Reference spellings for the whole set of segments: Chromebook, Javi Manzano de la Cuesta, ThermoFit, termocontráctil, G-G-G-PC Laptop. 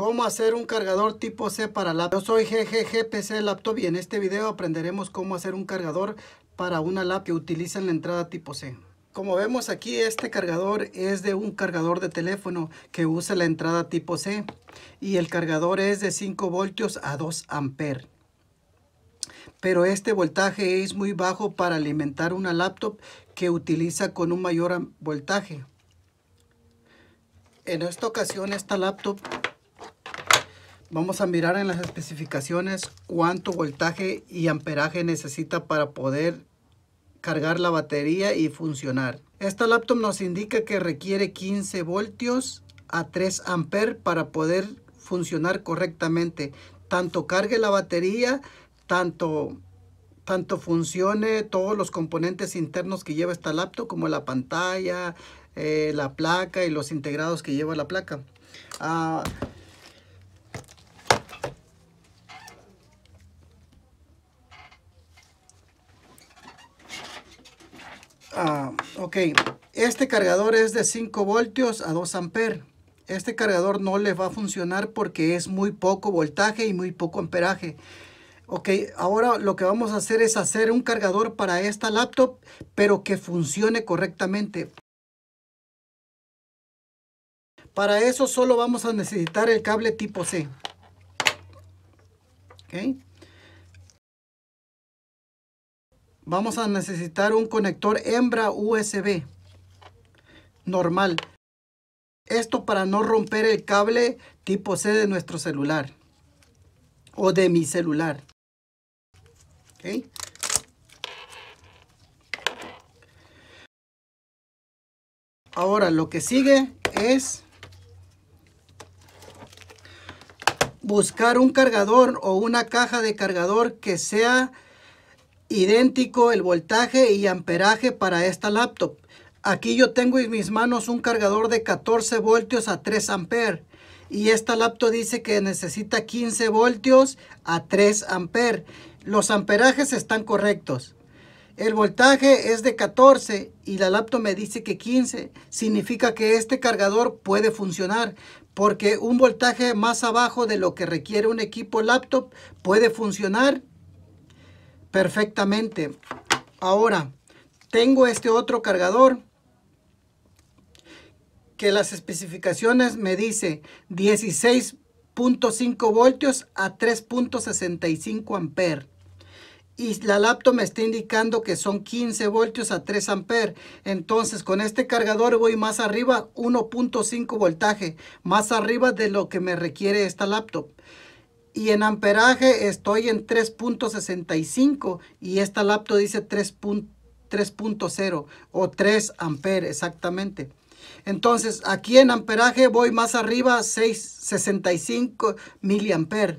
Cómo hacer un cargador tipo C para laptop. Yo soy G-G-G-PC Laptop y en este video aprenderemos cómo hacer un cargador para una laptop que utiliza la entrada tipo C. Como vemos aquí, este cargador es de un cargador de teléfono que usa la entrada tipo C y el cargador es de 5 voltios a 2 amperes. Pero este voltaje es muy bajo para alimentar una laptop que utiliza con un mayor voltaje. En esta ocasión, esta laptop vamos a mirar en las especificaciones cuánto voltaje y amperaje necesita para poder cargar la batería y funcionar. Esta laptop nos indica que requiere 15 voltios a 3 amperes para poder funcionar correctamente. Tanto cargue la batería, tanto funcione todos los componentes internos que lleva esta laptop, como la pantalla, la placa y los integrados que lleva la placa. Ok, este cargador es de 5 voltios a 2 amperes. Este cargador no le va a funcionar porque es muy poco voltaje y muy poco amperaje. Ok, ahora lo que vamos a hacer es hacer un cargador para esta laptop, pero que funcione correctamente. Para eso solo vamos a necesitar el cable tipo C. Ok. Vamos a necesitar un conector hembra USB normal. Esto para no romper el cable tipo C de nuestro celular o de mi celular. ¿Okay? Ahora lo que sigue es buscar un cargador o una caja de cargador que sea idéntico el voltaje y amperaje para esta laptop. Aquí yo tengo en mis manos un cargador de 14 voltios a 3 amperes. Y esta laptop dice que necesita 15 voltios a 3 amperes. Los amperajes están correctos. El voltaje es de 14 y la laptop me dice que 15. Significa que este cargador puede funcionar, porque un voltaje más abajo de lo que requiere un equipo laptop puede funcionar perfectamente. Ahora tengo este otro cargador que las especificaciones me dice 16.5 voltios a 3.65 amperes y la laptop me está indicando que son 15 voltios a 3 amperes. Entonces con este cargador voy más arriba, 1.5 voltaje más arriba de lo que me requiere esta laptop. Y en amperaje estoy en 3.65 y esta laptop dice 3.0 o 3 amperes exactamente. Entonces aquí en amperaje voy más arriba, 65 miliamperes.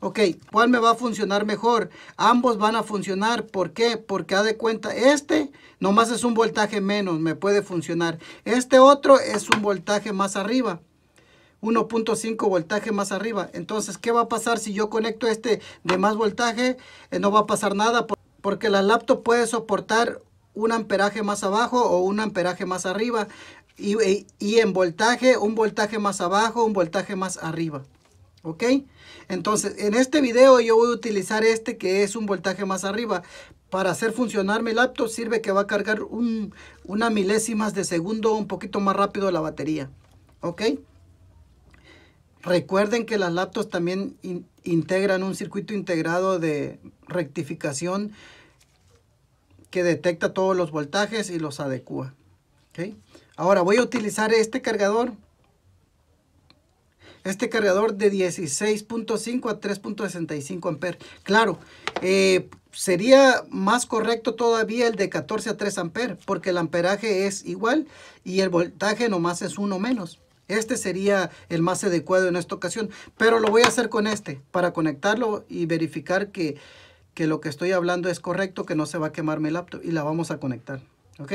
Ok, ¿cuál me va a funcionar mejor? Ambos van a funcionar. ¿Por qué? Porque haz de cuenta, este nomás es un voltaje menos, me puede funcionar. Este otro es un voltaje más arriba. 1.5 voltaje más arriba. Entonces, ¿qué va a pasar si yo conecto este de más voltaje? No va a pasar nada porque la laptop puede soportar un amperaje más abajo o un amperaje más arriba. Y en voltaje, un voltaje más abajo, un voltaje más arriba. ¿Ok? Entonces, en este video yo voy a utilizar este que es un voltaje más arriba. Para hacer funcionar mi laptop sirve que va a cargar unas milésimas de segundo, un poquito más rápido la batería. ¿Ok? Recuerden que las laptops también integran un circuito integrado de rectificación que detecta todos los voltajes y los adecua. ¿Okay? Ahora voy a utilizar este cargador de 16.5 a 3.65 amperes. Claro, sería más correcto todavía el de 14 a 3 amperes porque el amperaje es igual y el voltaje nomás es uno menos. Este sería el más adecuado en esta ocasión, pero lo voy a hacer con este para conectarlo y verificar que lo que estoy hablando es correcto, que no se va a quemar mi laptop y la vamos a conectar. ¿Ok?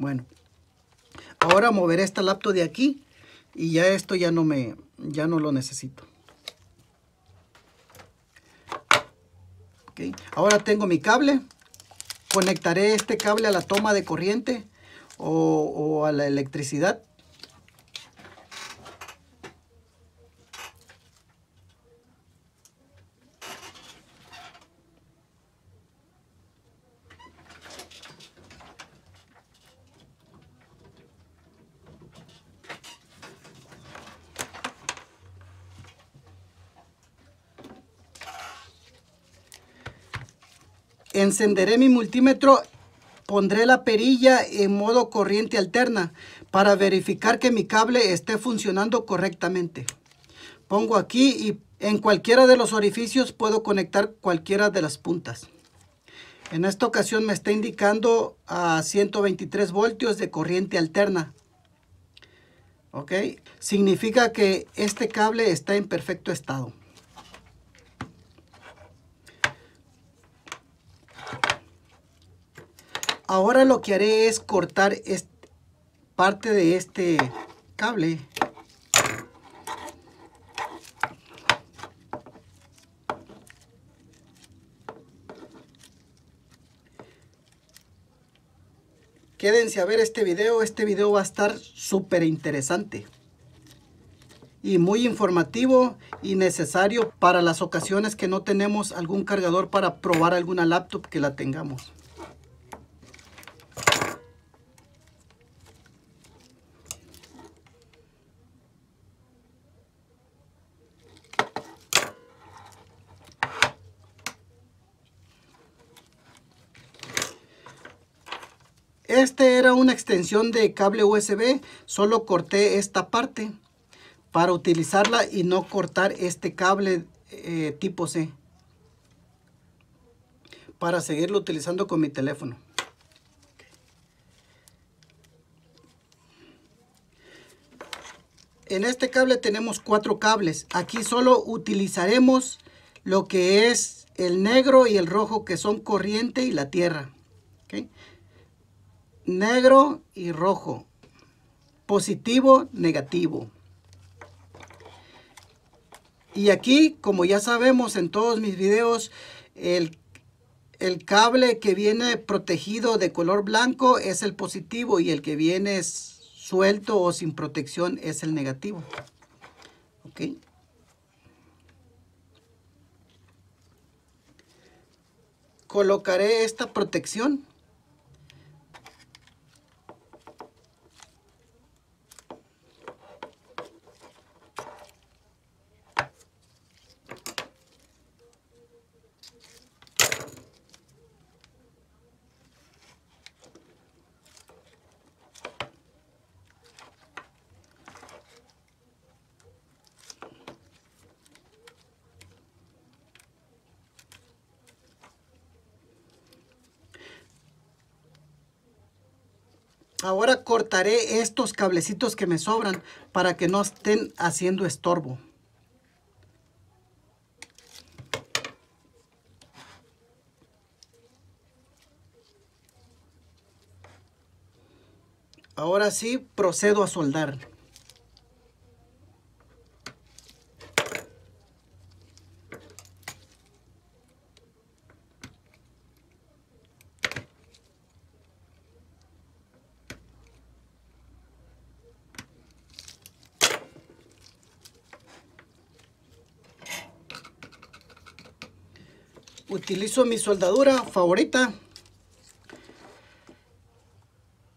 Bueno, ahora moveré esta laptop de aquí y ya esto ya no lo necesito. ¿Ok? Ahora tengo mi cable, conectaré este cable a la toma de corriente o a la electricidad. Encenderé mi multímetro, pondré la perilla en modo corriente alterna para verificar que mi cable esté funcionando correctamente. Pongo aquí y en cualquiera de los orificios puedo conectar cualquiera de las puntas. En esta ocasión me está indicando a 123 voltios de corriente alterna. Ok, significa que este cable está en perfecto estado. Ahora lo que haré es cortar parte de este cable. Quédense a ver este video va a estar súper interesante y muy informativo y necesario para las ocasiones que no tenemos algún cargador para probar alguna laptop que la tengamos. Este era una extensión de cable USB, solo corté esta parte para utilizarla y no cortar este cable tipo C para seguirlo utilizando con mi teléfono. En este cable tenemos 4 cables, aquí solo utilizaremos lo que es el negro y el rojo, que son corriente y la tierra. ¿Okay? Negro y rojo, positivo, negativo. Y aquí, como ya sabemos en todos mis videos, el cable que viene protegido de color blanco es el positivo y el que viene suelto o sin protección es el negativo. Ok. Colocaré esta protección. Ahora cortaré estos cablecitos que me sobran para que no estén haciendo estorbo. Ahora sí, procedo a soldar. Utilizo mi soldadura favorita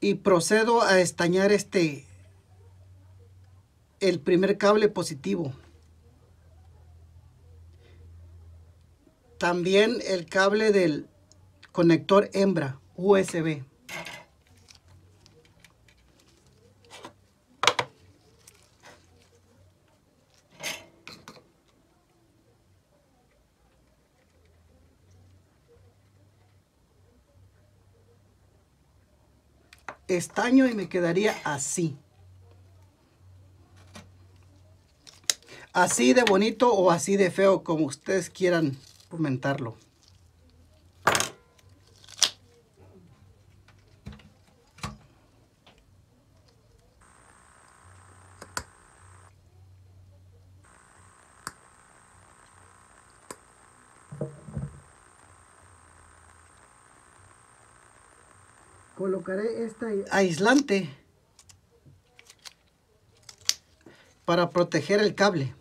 y procedo a estañar el primer cable positivo. También el cable del conector hembra USB. Estaño y me quedaría así. Así de bonito o así de feo, como ustedes quieran comentarlo. Colocaré este aislante para proteger el cable.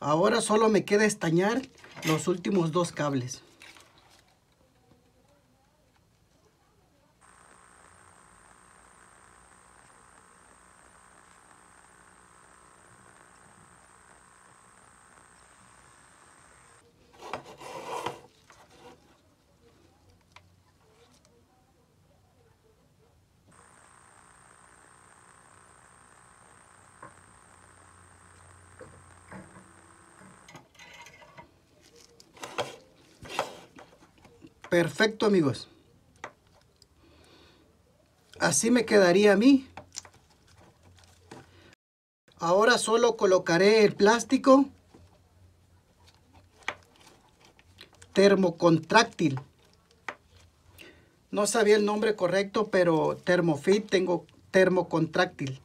Ahora solo me queda estañar los últimos dos cables. Perfecto, amigos. Así me quedaría a mí. Ahora solo colocaré el plástico termocontráctil. No sabía el nombre correcto, pero ThermoFit tengo termocontráctil.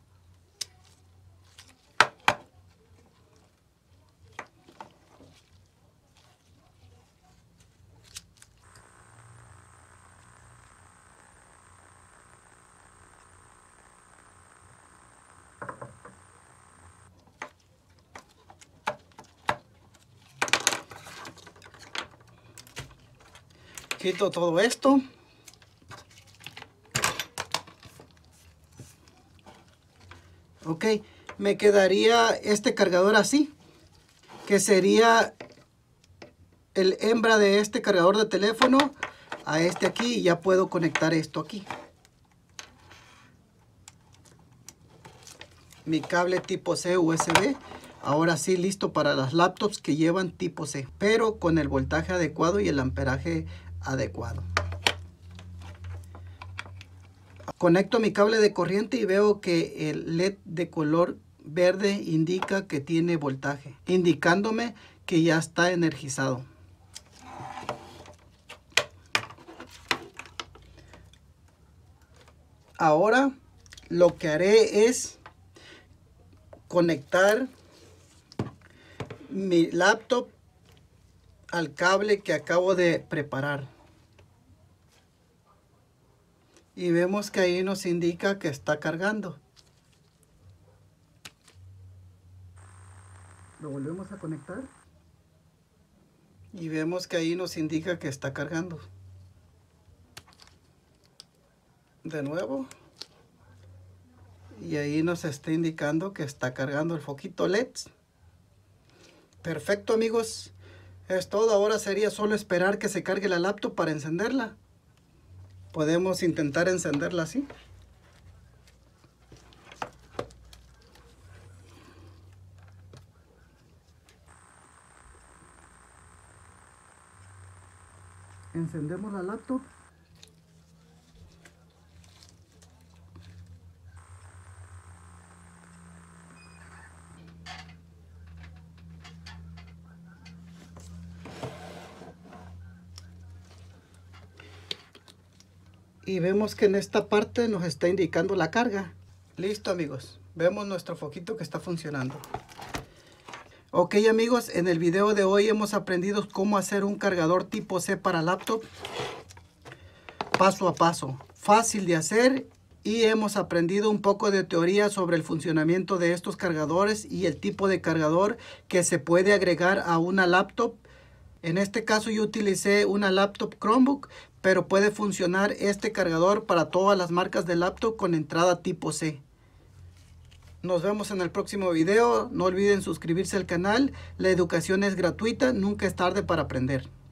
Quito todo esto. Ok, me quedaría este cargador así, que sería el hembra de este cargador de teléfono a este aquí, y ya puedo conectar esto aquí. Mi cable tipo C USB. Ahora sí, listo para las laptops que llevan tipo C, pero con el voltaje adecuado y el amperaje adecuado. Conecto mi cable de corriente y veo que el LED de color verde indica que tiene voltaje, indicándome que ya está energizado. Ahora lo que haré es conectar mi laptop al cable que acabo de preparar. Y vemos que ahí nos indica que está cargando. Lo volvemos a conectar. Y vemos que ahí nos indica que está cargando. De nuevo. Y ahí nos está indicando que está cargando el foquito LED. Perfecto, amigos. Es todo. Ahora sería solo esperar que se cargue la laptop para encenderla. Podemos intentar encenderla así. Encendemos la laptop. Y vemos que en esta parte nos está indicando la carga. Listo, amigos. Vemos nuestro foquito que está funcionando. Ok, amigos. En el video de hoy hemos aprendido cómo hacer un cargador tipo C para laptop. Paso a paso. Fácil de hacer. Y hemos aprendido un poco de teoría sobre el funcionamiento de estos cargadores y el tipo de cargador que se puede agregar a una laptop. En este caso yo utilicé una laptop Chromebook, pero puede funcionar este cargador para todas las marcas de laptop con entrada tipo C. Nos vemos en el próximo video. No olviden suscribirse al canal. La educación es gratuita, nunca es tarde para aprender.